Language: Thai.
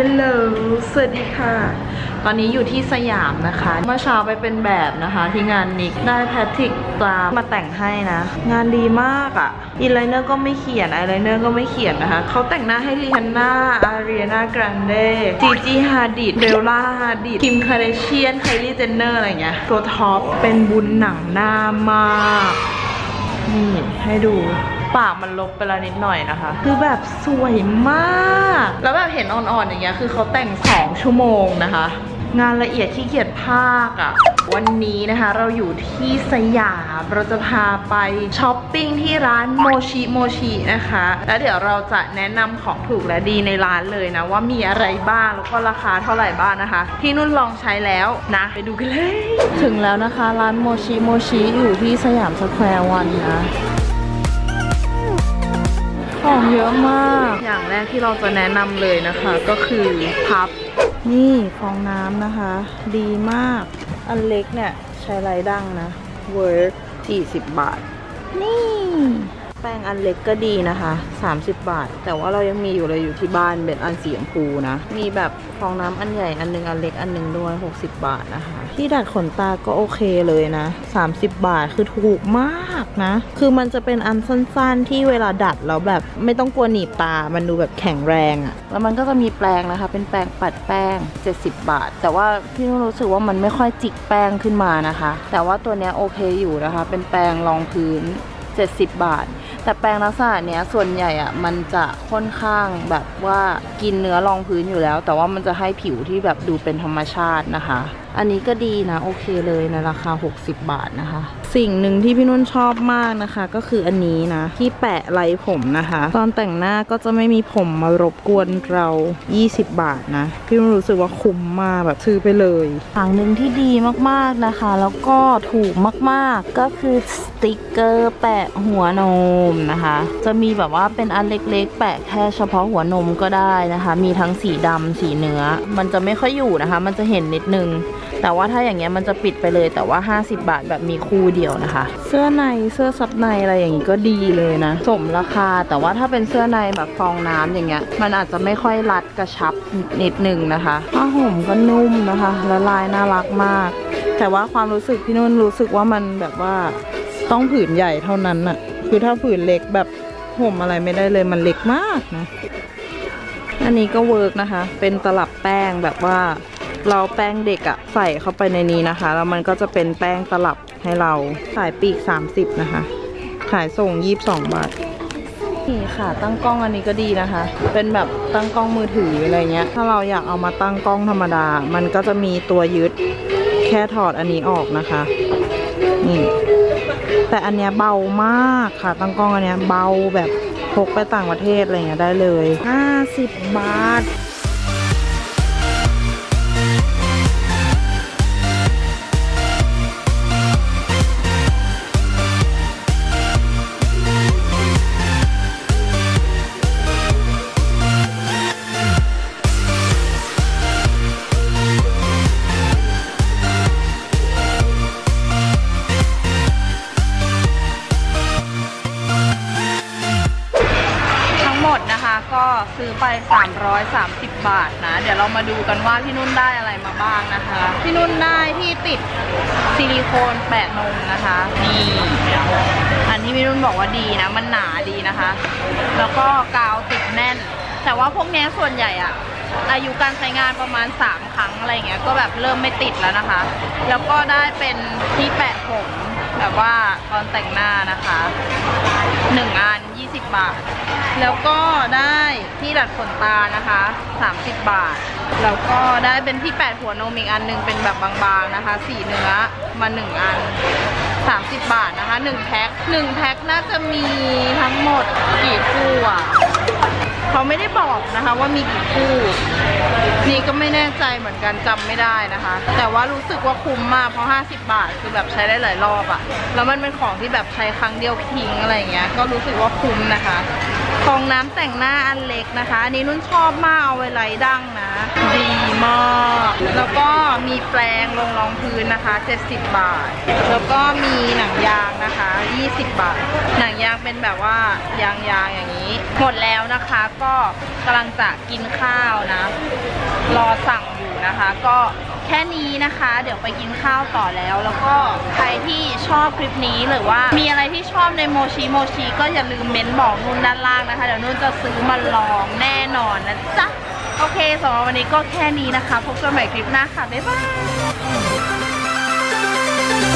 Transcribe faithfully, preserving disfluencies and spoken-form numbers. Hello สวัสดีค่ะตอนนี้อยู่ที่สยามนะคะเมื่อเช้าไปเป็นแบบนะคะที่งานนิกได้แพทริกตามาแต่งให้นะงานดีมากอะอินไลเนอร์ก็ไม่เขียนไอไลเนอร์ก็ไม่เขียนนะคะเขาแต่งหน้าให้ริฮันน่าอารีนากรันเดจีจีฮาดิดเบลล่าฮาดิดคิมคาเดเชียนไคลี่เจนเนอร์อะไรเงี้ยตัวท็อปเป็นบุญหนังหน้ามากนี่ให้ดูปากมันลบไปแล้วนิดหน่อยนะคะคือแบบสวยมากแล้วแบบเห็นอ่อนๆอย่างเงี้ยคือเขาแต่งสองชั่วโมงนะคะงานละเอียดที่เกียรติภาคอ่ะวันนี้นะคะเราอยู่ที่สยามเราจะพาไปช้อปปิ้งที่ร้านโมชิโมชินะคะแล้วเดี๋ยวเราจะแนะนำของถูกและดีในร้านเลยนะว่ามีอะไรบ้างแล้วก็ราคาเท่าไหร่บ้างนะคะที่นุ่นลองใช้แล้วนะไปดูกันเลยถึงแล้วนะคะร้านโมชิโมชิอยู่ที่สยามสแควร์วันนะของเยอะมากอย่างแรกที่เราจะแนะนำเลยนะคะก็คือพับนี่ฟองน้ำนะคะดีมากอันเล็กเนี่ยใช้ไรดั้งนะเวิร์กสี่สิบบาทนี่แป้งอันเล็กก็ดีนะคะสามสิบบาทแต่ว่าเรายังมีอยู่เลยอยู่ที่บ้านเป็นอันสีชมพูนะมีแบบฟองน้ำอันใหญ่อันนึงอันเล็กอันนึงด้วยหกสิบบาทนะคะที่ดัดขนตาก็โอเคเลยนะสามสิบบาทคือถูกมากนะคือมันจะเป็นอันสั้นๆที่เวลาดัดแล้วแบบไม่ต้องกลัวหนีบตามันดูแบบแข็งแรงอะแล้วมันก็จะมีแปรงนะคะเป็นแปรงปัดแป้งเจ็ดสิบบาทแต่ว่าพี่นุ่นรู้สึกว่ามันไม่ค่อยจิกแป้งขึ้นมานะคะแต่ว่าตัวเนี้ยโอเคอยู่นะคะเป็นแปรงรองพื้นเจ็ดสิบบาทแต่แปรงลักษณะเนี้ยส่วนใหญ่อ่ะมันจะค่อนข้างแบบว่ากินเนื้อรองพื้นอยู่แล้วแต่ว่ามันจะให้ผิวที่แบบดูเป็นธรรมชาตินะคะอันนี้ก็ดีนะโอเคเลยในราคาหกสิบบาทนะคะสิ่งหนึ่งที่พี่นุ่นชอบมากนะคะก็คืออันนี้นะที่แปะไลท์ผมนะคะตอนแต่งหน้าก็จะไม่มีผมมารบกวนเรายี่สิบบาทนะพี่นุ่นรู้สึกว่าคุ้มมากแบบซื้อไปเลยอย่างหนึ่งที่ดีมากๆนะคะแล้วก็ถูกมากๆก็คือสติกเกอร์แปะหัวนมนะคะจะมีแบบว่าเป็นอันเล็กๆแปะแค่เฉพาะหัวนมก็ได้นะคะมีทั้งสีดำสีเนื้อมันจะไม่ค่อยอยู่นะคะมันจะเห็นนิดนึงแต่ว่าถ้าอย่างเงี้ยมันจะปิดไปเลยแต่ว่าห้าสิบบาทแบบมีคู่เดียวนะคะเสื้อในเสื้อซับในอะไรอย่างงี้ก็ดีเลยนะสมราคาแต่ว่าถ้าเป็นเสื้อในแบบฟองน้ำอย่างเงี้ยมันอาจจะไม่ค่อยรัดกระชับนิดนึงนะคะผ้าห่มก็นุ่มนะคะและลายน่ารักมากแต่ว่าความรู้สึกพี่นุ่นรู้สึกว่ามันแบบว่าต้องผืนใหญ่เท่านั้นน่ะคือถ้าผืนเล็กแบบห่มอะไรไม่ได้เลยมันเล็กมากนะอันนี้ก็เวิร์กนะคะเป็นตลับแป้งแบบว่าเราแป้งเด็กอะใส่เข้าไปในนี้นะคะแล้วมันก็จะเป็นแป้งตลับให้เราสายปีกสามสิบนะคะขายส่งยี่สิบสองบาทนี่ค่ะตั้งกล้องอันนี้ก็ดีนะคะเป็นแบบตั้งกล้องมือถืออะไรเงี้ยถ้าเราอยากเอามาตั้งกล้องธรรมดามันก็จะมีตัวยึดแค่ถอดอันนี้ออกนะคะนี่แต่อันเนี้ยเบามากค่ะตั้งกล้องอันเนี้ยเบาแบบพกไปต่างประเทศอะไรเงี้ยได้เลยห้าสิบบาทก็ซื้อไปสามร้อยสามสิบบาทนะเดี๋ยวเรามาดูกันว่าพี่นุ่นได้อะไรมาบ้างนะคะพี่นุ่นได้ที่ติดซิลิโคนแปะนมนะคะนี่อันที่พี่นุ่นบอกว่าดีนะมันหนาดีนะคะแล้วก็กาวติดแน่นแต่ว่าพวกนี้ส่วนใหญ่อะอายุการใช้งานประมาณสามครั้งอะไรเงี้ยก็แบบเริ่มไม่ติดแล้วนะคะแล้วก็ได้เป็นที่แปะผมแบบว่าตอนแต่งหน้านะคะหนึ่งอันยี่สิบบาทแล้วก็ได้ที่ดัดขนตานะคะสามสิบบาทแล้วก็ได้เป็นที่แปะหัวนมอีกอันนึงเป็นแบบบางๆนะคะสีเนื้อมาหนึ่งอันสามสิบบาทนะคะหนึ่งแพ็คหนึ่งแพ็คน่าจะมีทั้งหมดกี่คู่อ่ะเขาไม่ได้บอกนะคะว่ามีกี่คู่นี่ก็ไม่แน่ใจเหมือนกันจำไม่ได้นะคะแต่ว่ารู้สึกว่าคุ้มมากเพราะห้าสิบบาทคือแบบใช้ได้หลายรอบอะแล้วมันเป็นของที่แบบใช้ครั้งเดียวทิ้งอะไรเงี้ยก็รู้สึกว่าคุ้มนะคะฟองน้ำแต่งหน้าอันเล็กนะคะอันนี้นุ่นชอบมากเอาไว้ไล่ดั้งนะ ดีมากแล้วก็มีแปรงรองรองพื้นนะคะเจ็ดสิบบาทแล้วก็มีหนังยางนะคะยี่สิบบาทหนังยางเป็นแบบว่ายางยางอย่างนี้หมดแล้วนะคะก็กำลังจะกินข้าวนะรอสั่งอยู่นะคะก็แค่นี้นะคะเดี๋ยวไปกินข้าวต่อแล้วแล้วก็ใครที่ชอบคลิปนี้หรือว่ามีอะไรที่ชอบในโมชิโมชิก็อย่าลืมเม้นบอกนุ่นด้านล่างนะคะเดี๋ยวนุ่นจะซื้อมาลองแน่นอนนะจ๊ะโอเคสำหรับวันนี้ก็แค่นี้นะคะพบกันใหม่คลิปหน้าค่ะบ๊ายบาย